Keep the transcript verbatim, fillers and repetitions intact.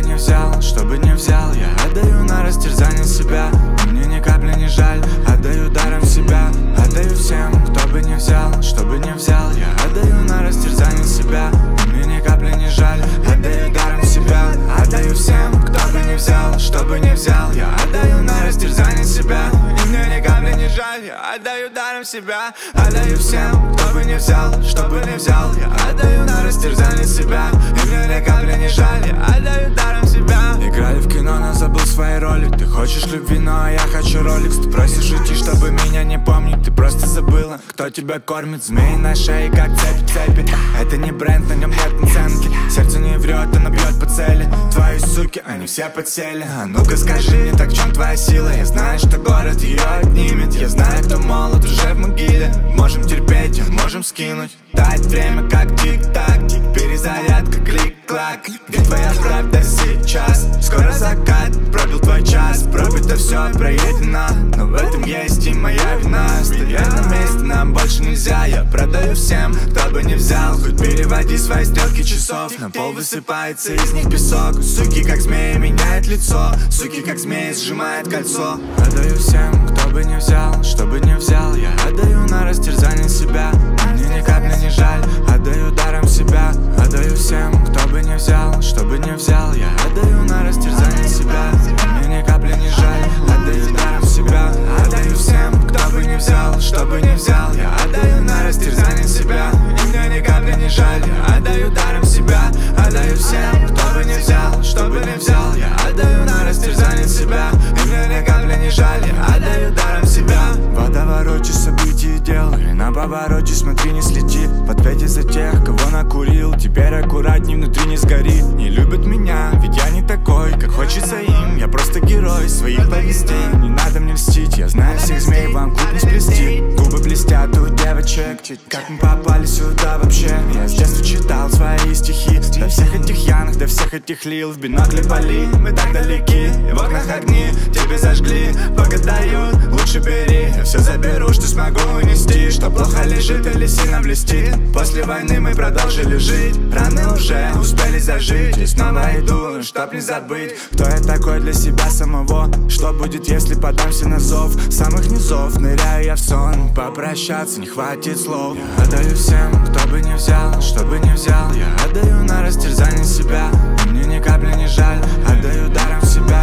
бы не взял, что бы не взял, я отдаю на растерзание себя. И мне ни капли не жаль, отдаю даром себя. Отдаю всем, кто бы не взял, что бы не взял, я отдаю на растерзание себя. И мне ни капли не жаль, отдаю даром себя. Отдаю всем, кто бы не взял, что бы не взял, я отдаю на растерзание себя. И мне ни капли не жаль, я отдаю даром себя. Отдаю всем, кто бы не взял, что бы не взял, я отдаю на растерзание себя. И мне ни капли не жаль, я отдаю даром себя. Играли в кино, но забыл свои роли. Ты хочешь любви, но я хочу роликс. Ты просишь идти, чтобы меня не помнить. Ты просто забыла, кто тебя кормит. Змеи на шее, как цепи-цепи. Это не бренд, на нем нет наценки. Сердце не врет, оно бьет по цели. Твои суки, они все подсели. А ну-ка скажи, так в чем твоя сила? Я знаю, что город ее отнимет. Я знаю, кто молод, уже в могиле. Можем терпеть, можем скинуть. Тает время, как тик-так. Перезарядка, клик-клак. Где твоя правда сейчас? Скоро закат, пробил твой час. Пробито все, проедено. Но в этом есть и моя вина. Стоять на месте нам больше нельзя. Я продаю всем, кто бы не взял. Хоть переводи свои стрелки часов. На пол высыпается из них песок. Суки, как змея, меняет лицо. Суки, как змея, сжимает кольцо. Отдаю всем, кто бы не взял, что бы не взял, я отдаю на растерзание себя. Мне ни капли не жаль, отдаю даром себя. Отдаю всем, кто бы не взял, что бы не взял, я отдаю на растерзание себя. Мне ни капли не жаль, отдаю даром себя. Отдаю всем, кто бы не взял, что бы не взял, я отдаю на растерзание себя. Мне ни капли не жаль, я отдаю даром себя. Отдаю всем, кто бы не взял, что бы не взял, я отдаю на растерзание себя. Мне ни капли не жаль, я отдаю даром себя. Водоворочи событий дел, и на повороте смотри не слети. В ответе за тех, кого накурил, теперь аккуратней, внутри не сгори. Не любят меня, ведь я не такой, как хочется им. Я просто герой своих повестей. Не надо мне льстить, я знаю всех змей, вам губ не сплести. Губы блестят у девочек, как мы попали сюда вообще? Я с детства читал свои стихи. До всех этих янок, до всех этих лил. В бинокле пали, мы так далеки. И в окнах огни, тебе зажгли. Погадают, лучше бери. Я все заберу, что смогу унести. Что плохо лежит или сильно блестит. После войны мы продолжили жить. Раны уже успели зажить. И снова иду, чтоб не забыть, кто я такой для себя самого. Что будет, если подамся на зов самых низов? Ныряю я в сон, попрощаться не хватит слов. Я отдаю всем, кто бы не взял, что бы не взял, я отдаю на растерзание себя. Мне ни капли не жаль, отдаю даром себя.